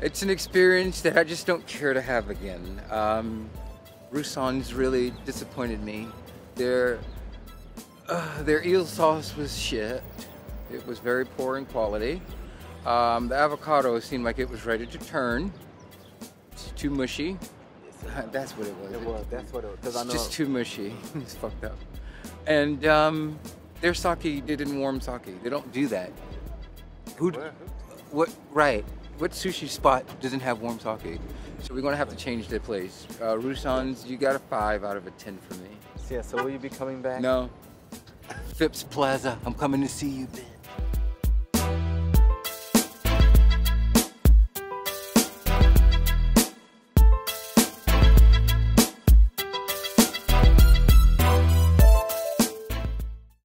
It's an experience that I just don't care to have again. RuSans really disappointed me. Their eel sauce was shit. It was very poor in quality. The avocado seemed like it was ready to turn. It's too mushy. That's what it was. It was. That's what it was. It's just too mushy. It's fucked up. And their sake didn't warm sake. They don't do that. What sushi spot doesn't have warm sake? So we're gonna have to change the place. RuSans, you got a 5 out of 10 for me. Yeah. So will you be coming back? No. Phipps Plaza. I'm coming to see you, Ben.